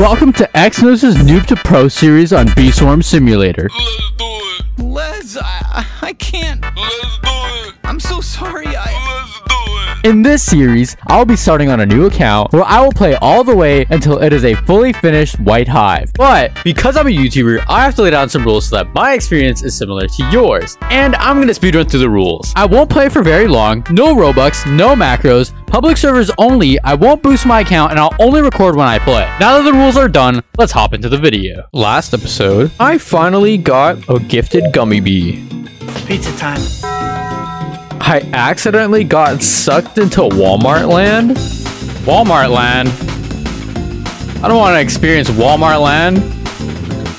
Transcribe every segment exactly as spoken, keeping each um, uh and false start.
Welcome to xNose's Noob to Pro series on Bee Swarm Simulator. Let's do it. Les, I, I can't. Let's do it. I'm so sorry. I... Let's do it. In this series, I'll be starting on a new account where I will play all the way until it is a fully finished white hive. But because I'm a YouTuber, I have to lay down some rules so that my experience is similar to yours. And I'm going to speedrun through the rules. I won't play for very long. No Robux, no macros. Public servers only, I won't boost my account, and I'll only record when I play. Now that the rules are done, let's hop into the video. Last episode, I finally got a gifted Gummy Bee. Pizza time. I accidentally got sucked into Walmart land. Walmart land? I don't want to experience Walmart land.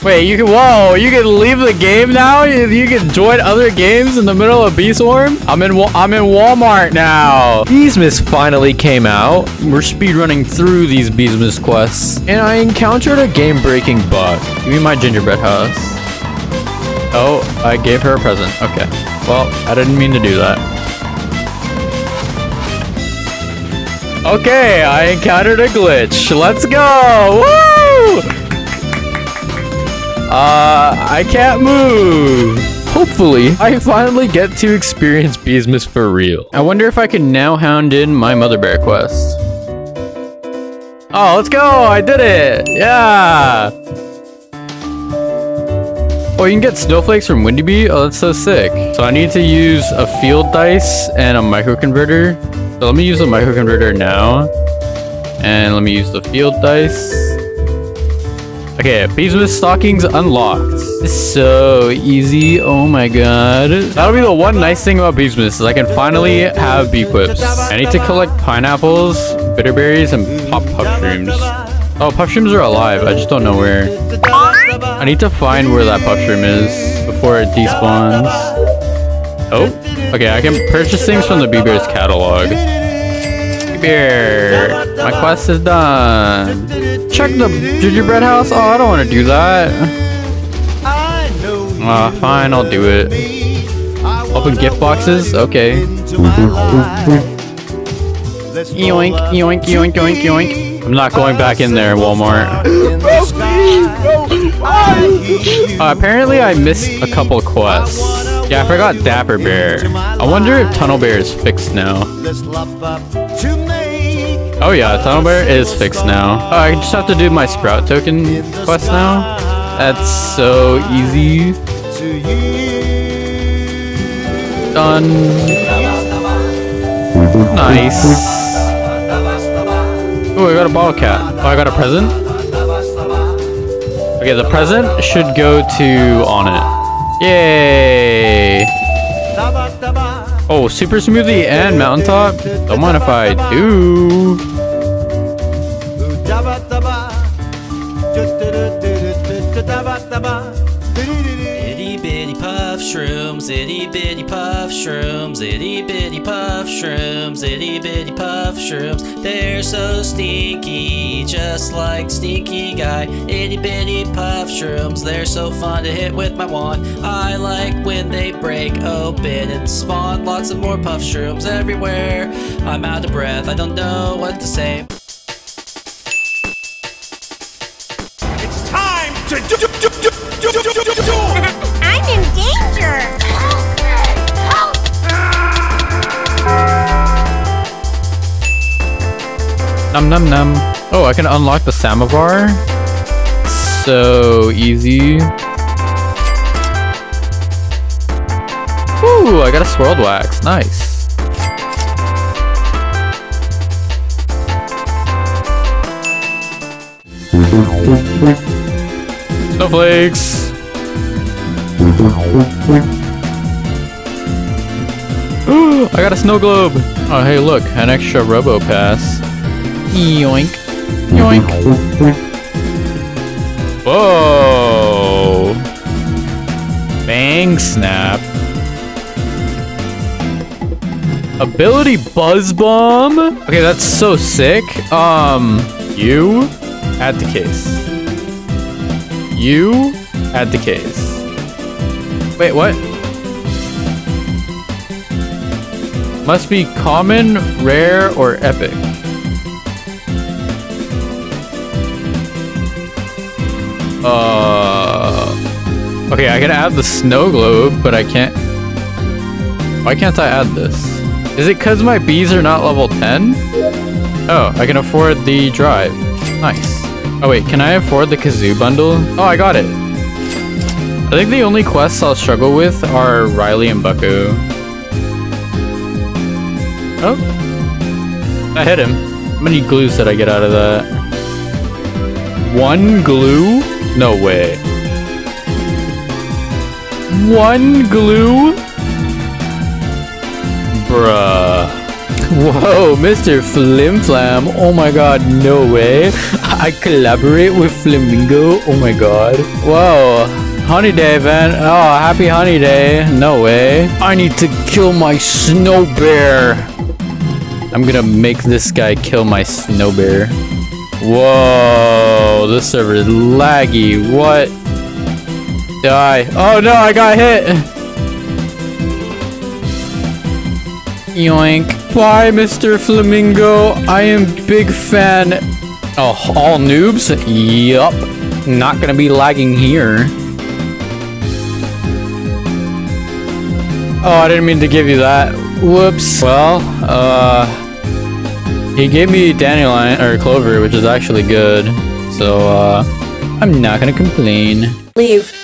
Wait, you can, whoa, you can leave the game now? You, you can join other games in the middle of Bee Swarm? I'm in, I'm in Walmart now. Beesmas finally came out. We're speedrunning through these Beesmas quests. And I encountered a game-breaking bug. Give me my gingerbread house. Oh, I gave her a present. Okay. Well, I didn't mean to do that. Okay, I encountered a glitch. Let's go! Woo! Uh, I can't move. Hopefully, I finally get to experience Beesmas for real. I wonder if I can now hound in my Mother Bear quest. Oh, let's go. I did it. Yeah. Oh, you can get snowflakes from Windybee. Oh, that's so sick. So I need to use a field dice and a microconverter. So let me use the microconverter now. And let me use the field dice. Okay, Beesmas stockings unlocked. It's so easy. Oh my god. That'll be the one nice thing about Beesmas is I can finally have bee quips. I need to collect pineapples, bitterberries, and pop puff shrooms. Oh, puff shrooms are alive. I just don't know where. I need to find where that puff shroom is before it despawns. Oh, okay. I can purchase things from the B-bear's catalog. B-bear, my quest is done. Check the gingerbread house? Oh, I don't want to do that. Ah, uh, fine, I'll do it. Open gift boxes? Okay. Yoink, yoink, yoink, yoink, yoink. I'm not going back in there, Walmart. Uh, apparently, I missed a couple quests. Yeah, I forgot Dapper Bear. I wonder if Tunnel Bear is fixed now. Oh yeah, Tunnel Bear is fixed now. Oh, I just have to do my Sprout Token quest now. That's so easy. Done. Nice. Oh, I got a bottle cap. Oh, I got a present? Okay, the present should go to Onett. Yay! Oh, super smoothie and mountaintop? Don't mind if I do. Itty bitty puff shrooms, itty bitty puff shrooms, itty bitty puff shrooms, itty bitty puff shrooms. They're so stinky, just like Stinky Guy. Itty bitty puff shrooms, they're so fun to hit with my wand. I like when they break open and spawn lots of more puff shrooms everywhere. I'm out of breath, I don't know what to say. It's time to do do do do do do do do do. I'm in danger. Help! Help! Num num num. Oh, I can unlock the samovar. So easy. Ooh, I got a swirled wax. Nice. Snowflakes. Ooh, I got a snow globe. Oh, hey, look, an extra Robo Pass. Yoink, yoink. Whoa! Bang snap. Ability Buzz Bomb? Okay, that's so sick. Um, you add the case. You add the case. Wait, what? Must be common, rare, or epic. Uh, okay, I can add the snow globe, but I can't... Why can't I add this? Is it because my bees are not level ten? Oh, I can afford the drive. Nice. Oh wait, can I afford the kazoo bundle? Oh, I got it. I think the only quests I'll struggle with are Riley and Bucko. Oh, I hit him. How many glues did I get out of that? One glue? No way. One glue? Bruh. Whoa, Mister Flim Flam. Oh my god, no way. I collaborate with Flamingo. Oh my god. Whoa. Honey Day event. Oh, happy Honey Day. No way. I need to kill my snow bear. I'm gonna make this guy kill my snow bear. Whoa. This server is laggy. What? Die. Oh no, I got hit. Yoink. Why, Mister Flamingo? I am big fan. Oh, all noobs? Yup. Not gonna be lagging here. Oh, I didn't mean to give you that. Whoops. Well, uh... he gave me dandelion, or clover, which is actually good. So, uh... I'm not gonna complain. Leave.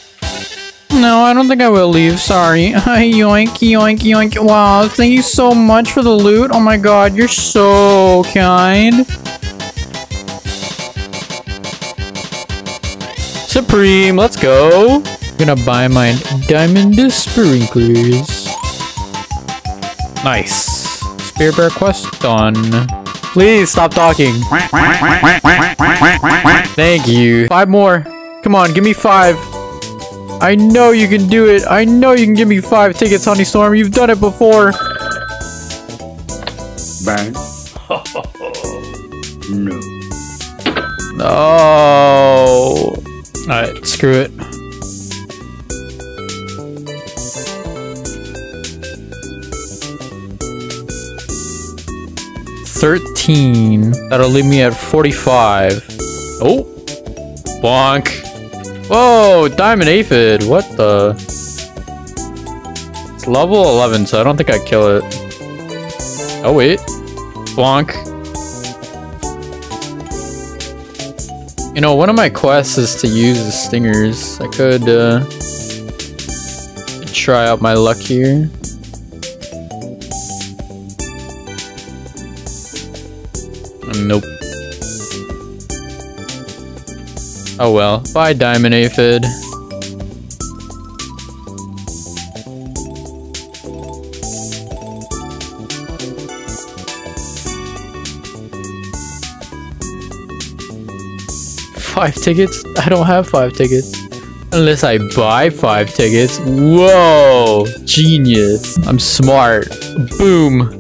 No, I don't think I will leave. Sorry. Yoink, yoink, yoink. Wow, thank you so much for the loot. Oh my god, you're so kind. Supreme, let's go. I'm gonna buy my diamond sprinklers. Nice. Spear bear quest done. Please stop talking. Thank you. Five more. Come on, give me five. I know you can do it. I know you can give me five tickets, Honeystorm. You've done it before. Bang. No. No. Alright, screw it. thirteen. That'll leave me at forty-five. Oh. Bonk. Whoa, diamond aphid, what the? It's level eleven, so I don't think I kill it. Oh wait, bonk. You know, one of my quests is to use the stingers. I could uh, try out my luck here. Nope. Oh well. Bye, diamond aphid. Five tickets? I don't have five tickets. Unless I buy five tickets. Whoa! Genius. I'm smart. Boom.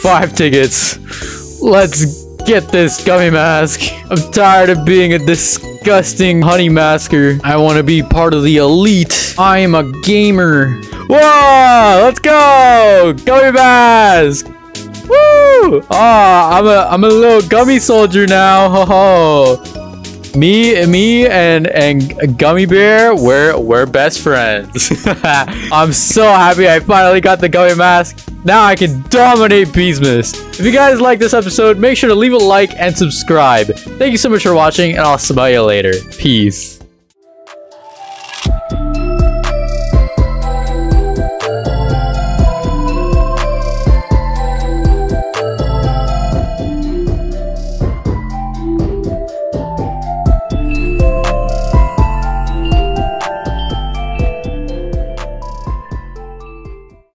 Five tickets. Let's go. Get this gummy mask. I'm tired of being a disgusting honey masker. I want to be part of the elite. I am a gamer. Whoa, let's go. Gummy mask. Woo. Ah, I'm a I'm a little gummy soldier now. Ho ho. Me me and and Gummy Bear, we're we're best friends. I'm so happy I finally got the gummy mask. Now I can dominate Beesmas. If you guys like this episode, make sure to leave a like and subscribe. Thank you so much for watching, and I'll smell you later. Peace.